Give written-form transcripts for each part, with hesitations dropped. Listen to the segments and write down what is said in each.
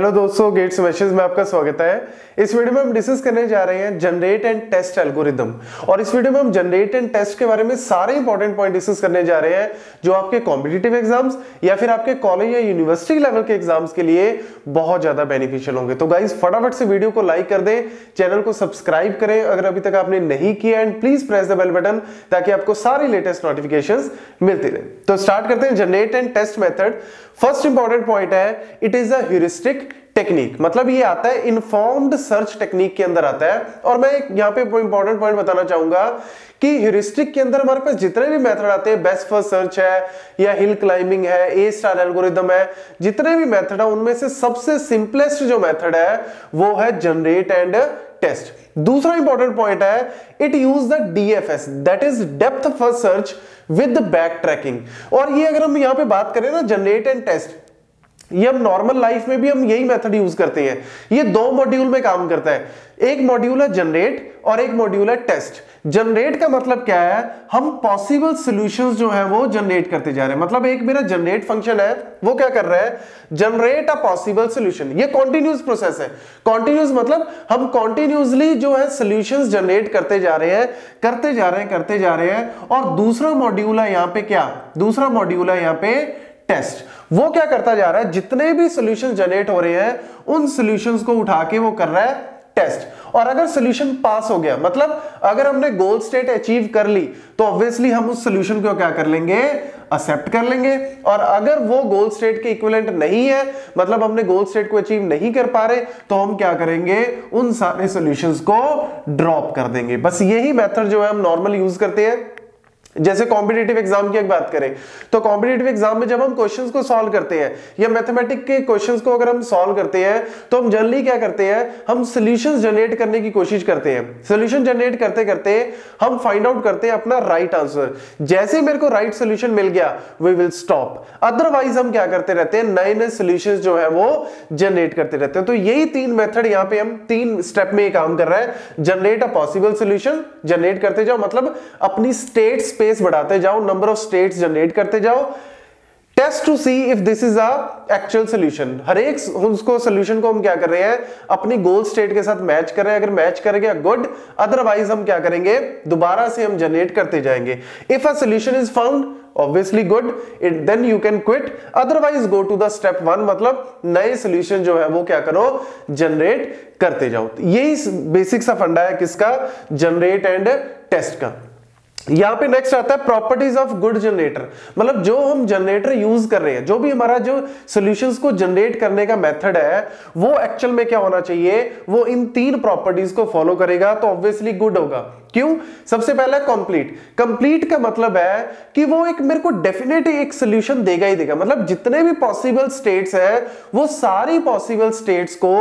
Hello दोस्तों, gate smashers में आपका स्वागत है। इस वीडियो में हम डिस्कस करने जा रहे हैं जनरेट एंड टेस्ट एल्गोरिदम, और इस वीडियो में हम जनरेट एंड टेस्ट के बारे में सारे इंपॉर्टेंट पॉइंट डिस्कस करने जा रहे हैं जो आपके कॉम्पिटिटिव एग्जाम्स या फिर आपके कॉलेज या यूनिवर्सिटी लेवल के एग्जाम्स के लिए बहुत ज्यादा बेनिफिशियल होंगे। तो गाइज, फटाफट से वीडियो को लाइक कर दें, चैनल को सब्सक्राइब करें अगर अभी तक आपने नहीं किया, and please press the bell button ताकि आपको सारी लेटेस्ट नोटिफिकेशन मिलती रहे। तो स्टार्ट करते हैं generate and test method. First important point है, it is a heuristic technique, मतलब ये आता है इनफॉर्म्ड सर्च टेक्निक के अंदर आता है। और मैं यहाँ पे इंपॉर्टेंट पॉइंट बताना चाहूंगा कि ह्यूरिस्टिक के अंदर हमारे पास जितने भी मेथड आते हैं, बेस्ट फर्स्ट सर्च है या हिल क्लाइंबिंग है, ए स्टार एल्गोरिदम है, जितने भी मेथड है उनमें से सबसे सिंपलेस्ट जो मेथड है वो है जनरेट एंड टेस्ट। दूसरा इंपॉर्टेंट पॉइंट है, it use the DFS, that is depth first search with backtracking. और ये अगर हम यहाँ पे बात करें ना, जनरेट एंड टेस्ट, ये हम नॉर्मल लाइफ में भी हम यही मेथड यूज करते हैं। ये दो मॉड्यूल में काम करता है, एक मॉड्यूल है जनरेट और एक मॉड्यूल है टेस्ट। जनरेट का मतलब क्या है, हम पॉसिबल सॉल्यूशंस जो है वो जनरेट करते जा रहे हैं। मतलब एक मेरा जनरेट फंक्शन है, वो क्या कर रहा है, जनरेट अ पॉसिबल सॉल्यूशन। ये कॉन्टिन्यूस प्रोसेस है। कॉन्टिन्यूस मतलब हम कॉन्टिन्यूसली जो है सॉल्यूशंस जनरेट करते जा रहे हैं। और दूसरा मॉड्यूल है यहाँ पे क्या, दूसरा मॉड्यूल है यहाँ पे टेस्ट। वो क्या करता जा रहा है, जितने भी सॉल्यूशन जनरेट हो रहे हैं उन सॉल्यूशंस को उठा के वो कर रहा है टेस्ट। और अगर सॉल्यूशन पास हो गया, मतलब अगर हमने गोल स्टेट अचीव कर ली, तो ऑब्वियसली हम उस सॉल्यूशन को क्या कर लेंगे, एक्सेप्ट कर लेंगे। और अगर वो गोल स्टेट के इक्विवेलेंट नहीं है, मतलब हमने गोल स्टेट को अचीव नहीं कर पा रहे, तो हम क्या करेंगे, उन सारे सॉल्यूशंस को ड्रॉप कर देंगे। बस यही मेथड जो है हम नॉर्मल यूज करते हैं। जैसे कॉम्पिटिटिव एग्जाम की एक बात करें तो कॉम्पिटिटिव एग्जाम में जब हम क्वेश्चंस को सॉल्व करते हैं या मैथमेटिक्स के क्वेश्चंस को अगर हम सॉल्व करते हैं, तो हम जनरली क्या करते हैं, हम सॉल्यूशंस जनरेट करने की कोशिश करते हैं। सॉल्यूशन जनरेट करते करते हम फाइंड आउट करते हैं अपना राइट आंसर। जैसे मेरे को राइट सॉल्यूशन मिल गया, वी विल स्टॉप, अदरवाइज हम क्या करते रहते हैं, नए नए सॉल्यूशंस जो है वो जनरेट करते रहते हैं। तो यही तीन मेथड यहाँ पे हम तीन स्टेप में काम कर रहे हैं। Generate a possible solution, generate करते जाओ, मतलब अपनी स्टेट्स स्पेस बढ़ाते जाओ, नंबर ऑफ स्टेट्स जनरेट करते जाओ। Test to see if this is a actual solution. हर एक उसको सॉल्यूशन को हम क्या कर रहे हैं, अपनी गोल स्टेट के साथ मैच कर रहे हैं। अगर मैच कर गया, गुड, अदरवाइज हम क्या करेंगे, दोबारा से हम जनरेट करते जाएंगे। If a solution is found, obviously good, then you can quit, otherwise go to the step one, मतलब नए solution जो है वो क्या करो, generate करते जाओ। यही basic सा फंडा है किसका, generate and test का। यहाँ पे नेक्स्ट आता है प्रॉपर्टीज ऑफ गुड जनरेटर, मतलब जो हम जनरेटर यूज कर रहे हैं, जो भी हमारा जो सॉल्यूशंस को जनरेट करने का मेथड है, वो एक्चुअल में क्या होना चाहिए, वो इन तीन प्रॉपर्टीज को फॉलो करेगा तो ऑब्वियसली गुड होगा। क्यों? सबसे पहला कंप्लीट। कंप्लीट का मतलब है कि वो एक मेरे को डेफिनेट एक सॉल्यूशन देगा ही देगा, मतलब जितने भी पॉसिबल स्टेट्स है वो सारी पॉसिबल स्टेट्स को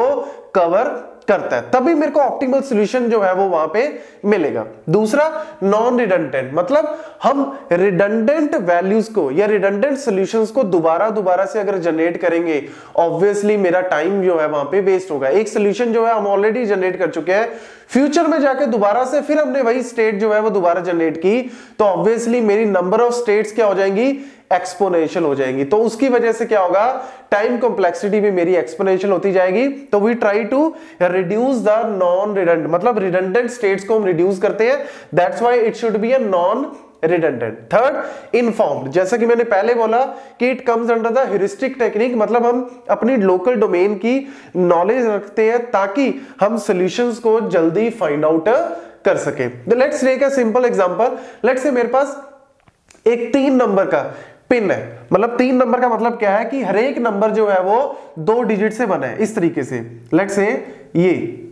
कवर करता है, तभी मेरे को ऑप्टिमल सॉल्यूशन जो है वो वहां पे मिलेगा। दूसरा नॉन रिडंडेंट, मतलब हम रिडंडेंट वैल्यूज को या रिडंडेंट सॉल्यूशंस को दोबारा से अगर जनरेट करेंगे, ऑब्वियसली मेरा टाइम जो है वहां पे वेस्ट होगा। एक सॉल्यूशन जो है हम ऑलरेडी जनरेट कर चुके हैं, फ्यूचर में जाके दोबारा से फिर हमने वही स्टेट जो है वो दोबारा जनरेट की, तो ऑब्वियसली मेरी नंबर ऑफ स्टेट्स क्या हो जाएंगी, एक्सपोनेंशियल हो जाएंगी। तो उसकी वजह से क्या होगा, टाइम कॉम्प्लेक्सिटी भी मेरी एक्सपोनेंशियल होती जाएगी। तो we try to reduce the non redundant, मतलब रिडंडेंट स्टेट्स को हम रिड्यूस करते हैं, that's why it should be a non redundant. Third informed, जैसा कि मैंने पहले बोला कि it comes under the heuristic technique, मतलब हम अपनी लोकल डोमेन की नॉलेज रखते हैं ताकि हम सॉल्यूशंस को जल्दी फाइंड आउट कर सके। Let's take a simple example. Let's say मेरे पास एक 3 नंबर का पिन है, मतलब 3 नंबर का मतलब क्या है कि हर एक नंबर जो है वो 2 डिजिट से बना है, इस तरीके से। लेट्स से ये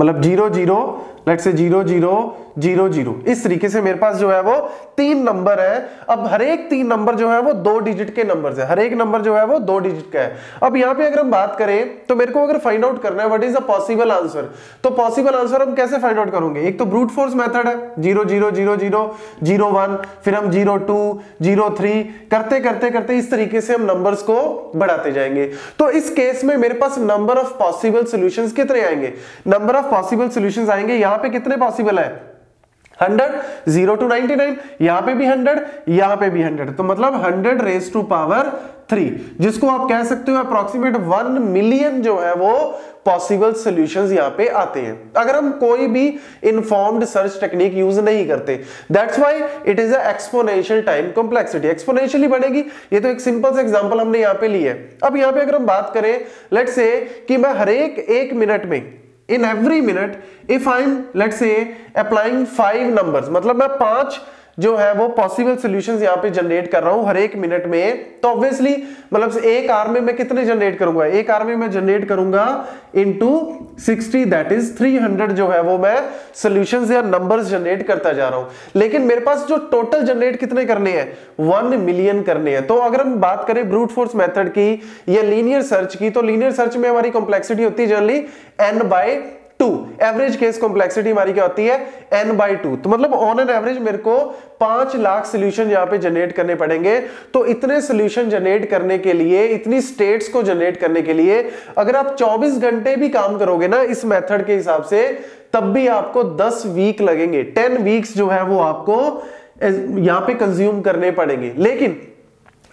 मतलब 00, लेट्स से 0000, इस तरीके से मेरे पास जो है वो 3 नंबर है। अब हर एक 3 नंबर जो है वो 2 डिजिट के नंबर्स है, हर एक नंबर जो है वो 2 डिजिट का है। अब यहाँ पे अगर हम बात करें तो मेरे को अगर फाइंड आउट करना है what is the possible answer, तो पॉसिबल आंसर हम कैसे फाइंड आउट करेंगे, एक तो ब्रूट फोर्स मेथड है, 000001, फिर हम 0203 करते इस तरीके से हम नंबर्स को बढ़ाते जाएंगे। तो इस केस में मेरे पास नंबर ऑफ पॉसिबल सोल्यूशन कितने आएंगे, नंबर ऑफ पॉसिबल सोल्यूशन आएंगे, यहाँ पे कितने पॉसिबल है, 100, 0 to 99, यहाँ पे भी 100, यहाँ पे भी 100, तो मतलब 100 रेज टू पावर 3, जिसको आप कह सकते हो अप्रोक्सीमेट 1 मिलियन जो है वो पॉसिबल सॉल्यूशंस यहाँ पे आते हैं अगर हम कोई भी इनफॉर्म्ड सर्च टेक्निक यूज नहीं करते। That's why it is a exponential time complexity, exponentially बढ़ेगी। ये तो एक सिंपल सा एग्जांपल हमने यहाँ पे लिया है। अब यहाँ पे अगर हम बात करें, लेट्स से कि मैं हर एक मिनट में, in every minute, if I am let's say applying 5 numbers, मतलब मैं 5 जो है वो पॉसिबल सॉल्यूशंस यहाँ पे जनरेट कर रहा हूँ हर एक मिनट में, तो ऑब्वियसली मतलब एक आर में मैं कितने जनरेट करूंगा, एक आर में मैं जनरेट करूंगा इनटू 60, दैट इज 300 जो है वो मैं सॉल्यूशंस या नंबर्स जनरेट करता जा रहा हूँ। लेकिन मेरे पास जो टोटल जनरेट कितने करने हैं, 1 मिलियन करने हैं। तो अगर हम बात करें ब्रूट फोर्स मेथड की या लीनियर सर्च की, तो लीनियर सर्च में हमारी कॉम्प्लेक्सिटी होती है generally n/2, average case complexity हमारी क्या होती है n/2, तो मतलब ऑन एन एवरेज मेरे को 5 लाख सॉल्यूशन यहाँ पे जनरेट करने पड़ेंगे। तो इतने सॉल्यूशन जनरेट करने के लिए, इतनी स्टेट्स को जनरेट करने के लिए अगर आप 24 घंटे भी काम करोगे ना इस मेथड के हिसाब से, तब भी आपको 10 वीक लगेंगे, 10 वीक्स जो है वो आपको यहाँ पे कंज्यूम करने पड़ेंगे। लेकिन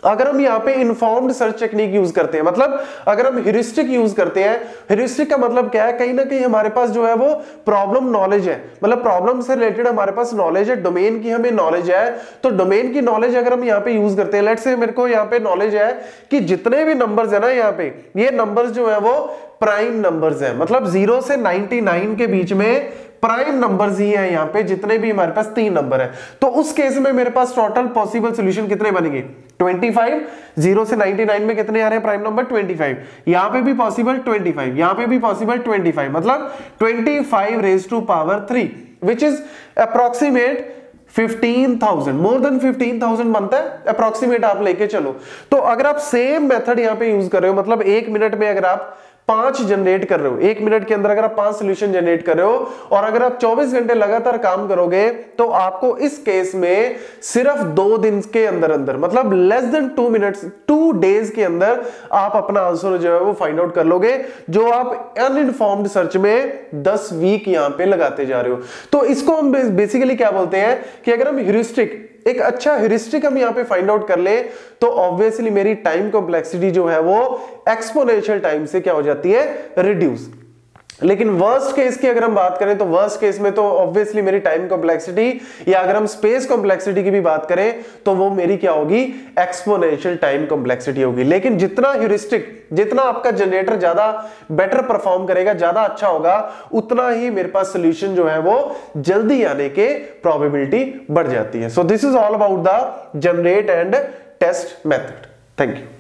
अगर हम यहाँ पे इनफॉर्म्ड सर्च टेक्निक यूज करते हैं, मतलब अगर हम हेरिस्टिक यूज करते हैं, हेरिस्टिक का मतलब क्या है, कहीं ना कहीं हमारे पास जो है वो प्रॉब्लम नॉलेज है, मतलब प्रॉब्लम से रिलेटेड हमारे पास नॉलेज है, डोमेन की हमें नॉलेज है। तो डोमेन की नॉलेज अगर हम यहाँ पे यूज करते हैं, लेट्स से मेरे को यहाँ पे नॉलेज है कि जितने भी नंबर्स है ना यहाँ पे, ये नंबर्स जो है वो प्राइम नंबर्स है, मतलब 0 से 99 के बीच में प्राइम नंबर्स ही है यहाँ पे, जितने भी हमारे पास 3 नंबर है। तो उस केस में मेरे पास टोटल पॉसिबल सॉल्यूशन कितने बनेंगे, 25, 0 से 99 में कितने आ रहे हैं प्राइम नंबर 25, यहाँ पे भी पॉसिबल 25, यहाँ पे भी पॉसिबल 25, मतलब 25 raise to power 3, which is approximate 15,000, more than 15,000 बनता है अप्रोक्सीमेट आप लेके चलो। तो अगर आप सेम मेथड यहाँ पे यूज कर रहे हो, मतलब एक मिनट में अगर आप 5 जनरेट कर रहे हो, एक मिनट के अंदर अगर आप 5 सॉल्यूशन जनरेट कर रहे हो, और अगर आप 24 घंटे लगातार काम करोगे, तो आपको इस केस में सिर्फ 2 दिन के अंदर अंदर, मतलब लेस देन 2 मिनट्स, 2 डेज के अंदर आप अपना आंसर जो है वो फाइंड आउट कर लोगे, जो आप अनइनफॉर्म्ड सर्च में 10 वीक यहाँ पे लगाते जा रहे हो। तो इसको हम बेसिकली क्या बोलते हैं कि अगर हम ह्यूरिस्टिक, एक अच्छा हेरिस्टिक हम यहाँ पे फाइंड आउट कर ले, तो ऑब्वियसली मेरी टाइम कॉम्प्लेक्सिटी जो है वो एक्सपोनेंशियल टाइम से क्या हो जाती है, रिड्यूस। लेकिन वर्स्ट केस की अगर हम बात करें, तो वर्स्ट केस में तो ऑब्वियसली मेरी टाइम कॉम्प्लेक्सिटी, या अगर हम स्पेस कॉम्प्लेक्सिटी की भी बात करें, तो वो मेरी क्या होगी, एक्सपोनेंशियल टाइम कॉम्प्लेक्सिटी होगी। लेकिन जितना ह्यूरिस्टिक, जितना आपका जनरेटर ज्यादा बेटर परफॉर्म करेगा, ज्यादा अच्छा होगा, उतना ही मेरे पास सोल्यूशन जो है वो जल्दी आने के प्रोबेबिलिटी बढ़ जाती है। So this is all about the generate and test method. Thank you.